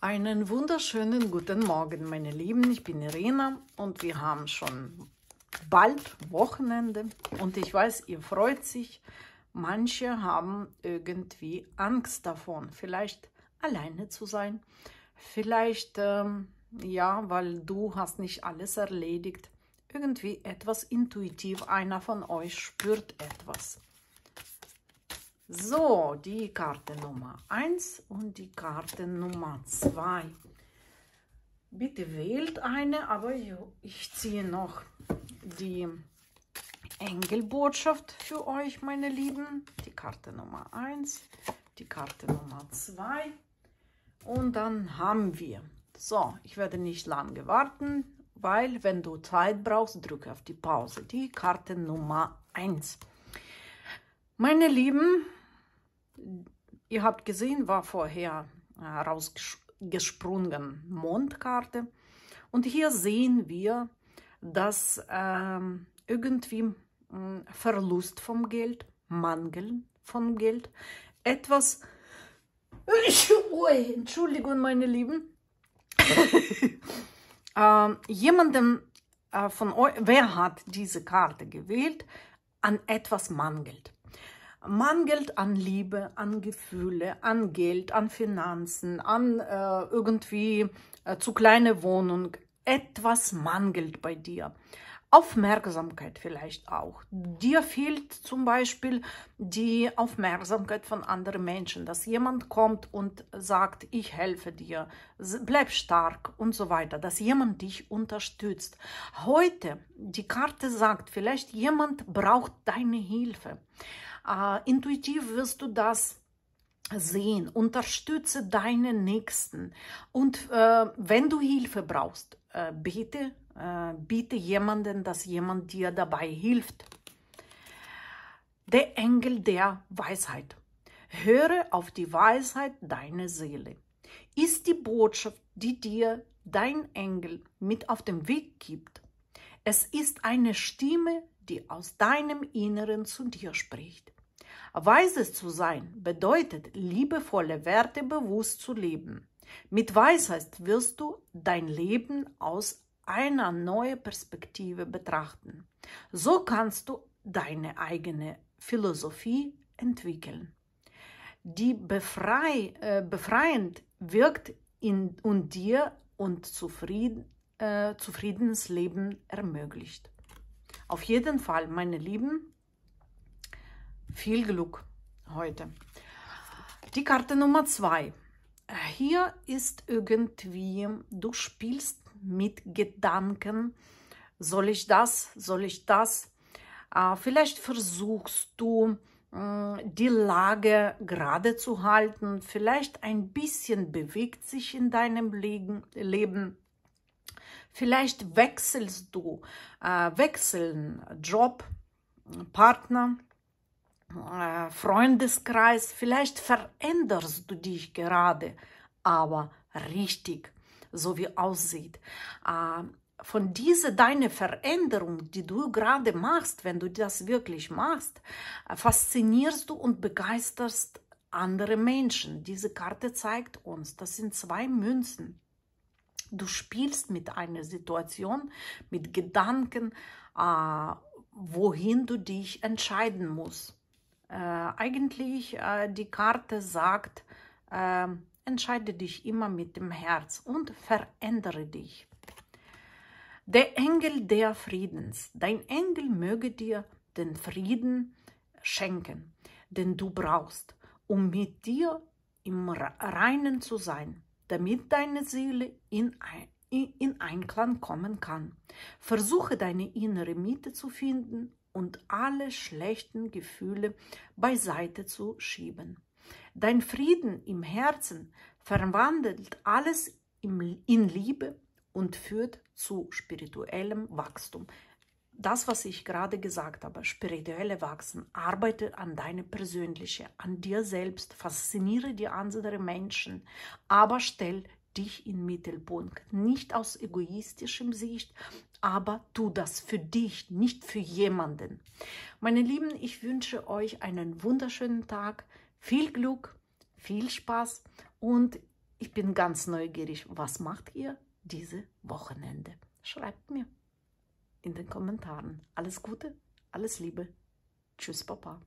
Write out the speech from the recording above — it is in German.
Einen wunderschönen guten Morgen, meine Lieben. Ich bin Irena und wir haben schon bald Wochenende. Und ich weiß, ihr freut sich. Manche haben irgendwie Angst davon, vielleicht alleine zu sein. Vielleicht, ja, weil du hast nicht alles erledigt. Irgendwie etwas intuitiv, einer von euch spürt etwas. So, die Karte Nummer 1 und die Karte Nummer 2. Bitte wählt eine, aber ich ziehe noch die Engelbotschaft für euch, meine Lieben. Die Karte Nummer 1, die Karte Nummer 2 und dann haben wir. So, ich werde nicht lange warten, weil wenn du Zeit brauchst, drücke auf die Pause. Die Karte Nummer 1. Meine Lieben, ihr habt gesehen, war vorher rausgesprungen Mondkarte. Und hier sehen wir, dass irgendwie Verlust vom Geld, Mangel von Geld, etwas... Ui, Entschuldigung, meine Lieben. Jemandem von euch, wer hat diese Karte gewählt, an etwas mangelt. Mangelt an Liebe, an Gefühle, an Geld, an Finanzen, an irgendwie zu kleine Wohnung. Etwas mangelt bei dir. Aufmerksamkeit vielleicht auch. Dir fehlt zum Beispiel die Aufmerksamkeit von anderen Menschen, dass jemand kommt und sagt, ich helfe dir, bleib stark und so weiter, dass jemand dich unterstützt. Heute, die Karte sagt, vielleicht jemand braucht deine Hilfe. Intuitiv wirst du das sehen. Unterstütze deine Nächsten. Und wenn du Hilfe brauchst, biete jemanden, dass jemand dir dabei hilft. Der Engel der Weisheit. Höre auf die Weisheit deiner Seele. Ist die Botschaft, die dir dein Engel mit auf den Weg gibt. Es ist eine Stimme, die aus deinem Inneren zu dir spricht. Weises zu sein bedeutet, liebevolle Werte bewusst zu leben. Mit Weisheit wirst du dein Leben aus einer neuen Perspektive betrachten. So kannst du deine eigene Philosophie entwickeln. Die befreiend wirkt in und dir und zufriedenes Leben ermöglicht. Auf jeden Fall, meine Lieben, viel Glück heute. Die Karte Nummer 2. Hier ist irgendwie, du spielst mit Gedanken. Soll ich das? Soll ich das? Vielleicht versuchst du, die Lage gerade zu halten. Vielleicht ein bisschen bewegt sich in deinem Leben. Vielleicht wechselst du, wechseln Job, Partner, Freundeskreis. Vielleicht veränderst du dich gerade, aber richtig, so wie aussieht. Von dieser deine Veränderung, die du gerade machst, wenn du das wirklich machst, faszinierst du und begeisterst andere Menschen. Diese Karte zeigt uns, das sind zwei Münzen. Du spielst mit einer Situation, mit Gedanken, wohin du dich entscheiden musst. Eigentlich, die Karte sagt, entscheide dich immer mit dem Herz und verändere dich. Der Engel der Friedens, dein Engel möge dir den Frieden schenken, den du brauchst, um mit dir im Reinen zu sein, damit deine Seele in Einklang kommen kann. Versuche deine innere Mitte zu finden und alle schlechten Gefühle beiseite zu schieben. Dein Frieden im Herzen verwandelt alles in Liebe und führt zu spirituellem Wachstum. Das, was ich gerade gesagt habe, spirituelle Wachsen, arbeite an deine persönliche, an dir selbst, fasziniere die anderen Menschen, aber stell dich in den Mittelpunkt. Nicht aus egoistischem Sicht, aber tu das für dich, nicht für jemanden. Meine Lieben, ich wünsche euch einen wunderschönen Tag, viel Glück, viel Spaß und Ich bin ganz neugierig, was macht ihr dieses Wochenende? Schreibt mir in den Kommentaren. Alles Gute, alles Liebe. Tschüss, Papa.